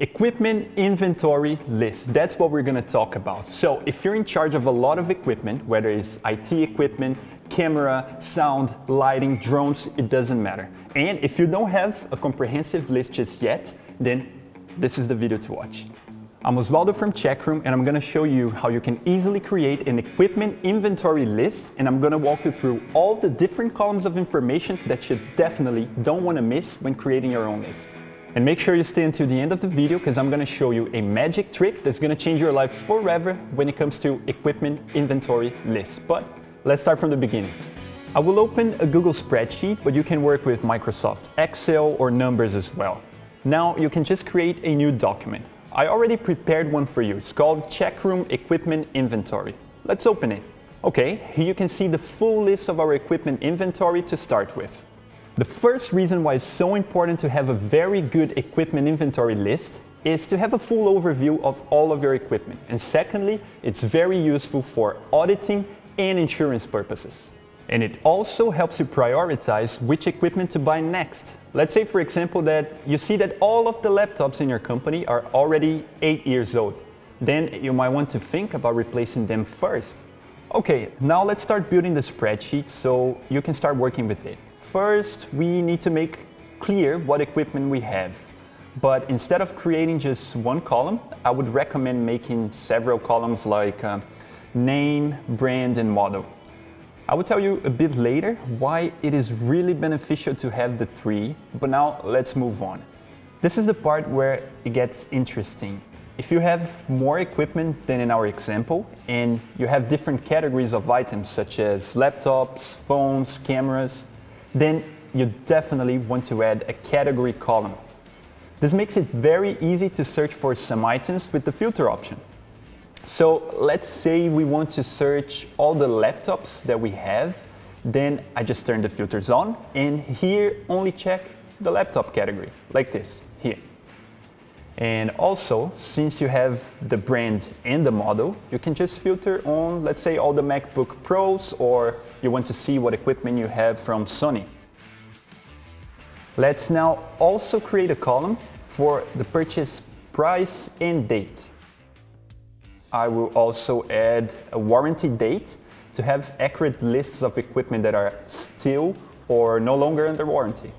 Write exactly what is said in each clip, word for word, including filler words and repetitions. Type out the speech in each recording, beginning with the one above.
Equipment inventory list, that's what we're going to talk about. So if you're in charge of a lot of equipment, whether it's I T equipment, camera, sound, lighting, drones, it doesn't matter. And if you don't have a comprehensive list just yet, then this is the video to watch. I'm Oswaldo from Cheqroom, and I'm going to show you how you can easily create an equipment inventory list, and I'm going to walk you through all the different columns of information that you definitely don't want to miss when creating your own list. And make sure you stay until the end of the video, because I'm going to show you a magic trick that's going to change your life forever when it comes to equipment inventory lists. But let's start from the beginning. I will open a Google spreadsheet, but you can work with Microsoft Excel or Numbers as well. Now you can just create a new document. I already prepared one for you. It's called Cheqroom Equipment Inventory. Let's open it. Okay, here you can see the full list of our equipment inventory to start with. The first reason why it's so important to have a very good equipment inventory list is to have a full overview of all of your equipment. And secondly, it's very useful for auditing and insurance purposes. And it also helps you prioritize which equipment to buy next. Let's say, for example, that you see that all of the laptops in your company are already eight years old. Then you might want to think about replacing them first. Okay, now let's start building the spreadsheet so you can start working with it. First, we need to make clear what equipment we have. But instead of creating just one column, I would recommend making several columns like uh, name, brand, and model. I will tell you a bit later why it is really beneficial to have the three, but now let's move on. This is the part where it gets interesting. If you have more equipment than in our example, and you have different categories of items such as laptops, phones, cameras, then you definitely want to add a category column. This makes it very easy to search for some items with the filter option. So let's say we want to search all the laptops that we have, then I just turn the filters on and here only check the laptop category, like this, here. And also, since you have the brand and the model, you can just filter on, let's say, all the MacBook Pros, or you want to see what equipment you have from Sony. Let's now also create a column for the purchase price and date. I will also add a warranty date to have accurate lists of equipment that are still or no longer under warranty.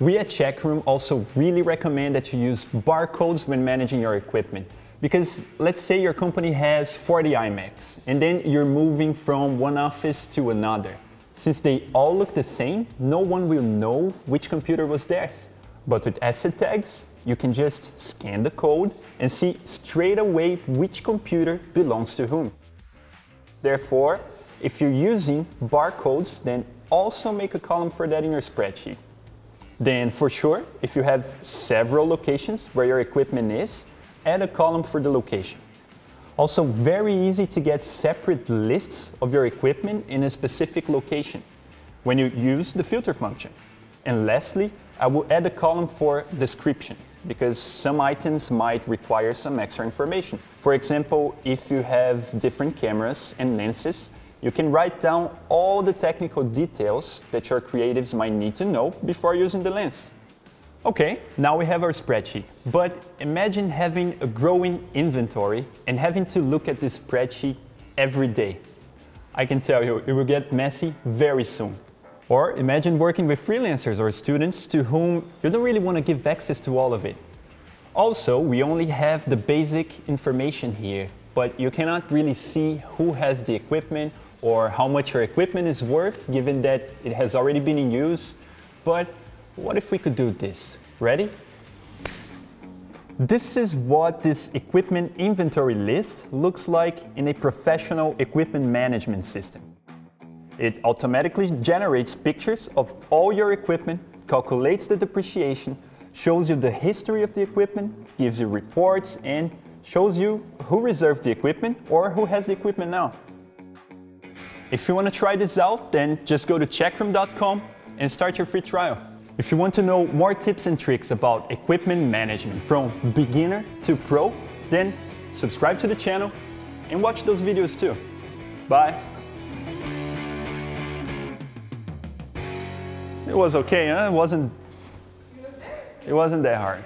We at Cheqroom also really recommend that you use barcodes when managing your equipment. Because let's say your company has forty iMacs and then you're moving from one office to another. Since they all look the same, no one will know which computer was theirs. But with asset tags, you can just scan the code and see straight away which computer belongs to whom. Therefore, if you're using barcodes, then also make a column for that in your spreadsheet. Then for sure, if you have several locations where your equipment is, add a column for the location. Also, very easy to get separate lists of your equipment in a specific location when you use the filter function. And lastly, I will add a column for description, because some items might require some extra information. For example, if you have different cameras and lenses, you can write down all the technical details that your creatives might need to know before using the lens. Okay, now we have our spreadsheet. But imagine having a growing inventory and having to look at this spreadsheet every day. I can tell you, it will get messy very soon. Or imagine working with freelancers or students to whom you don't really want to give access to all of it. Also, we only have the basic information here, but you cannot really see who has the equipment or how much your equipment is worth, given that it has already been in use. But what if we could do this? Ready? This is what this equipment inventory list looks like in a professional equipment management system. It automatically generates pictures of all your equipment, calculates the depreciation, shows you the history of the equipment, gives you reports, and shows you who reserved the equipment or who has the equipment now. If you want to try this out, then just go to cheqroom dot com and start your free trial. If you want to know more tips and tricks about equipment management from beginner to pro, then subscribe to the channel and watch those videos too. Bye! It was okay, huh? It wasn't, it wasn't that hard.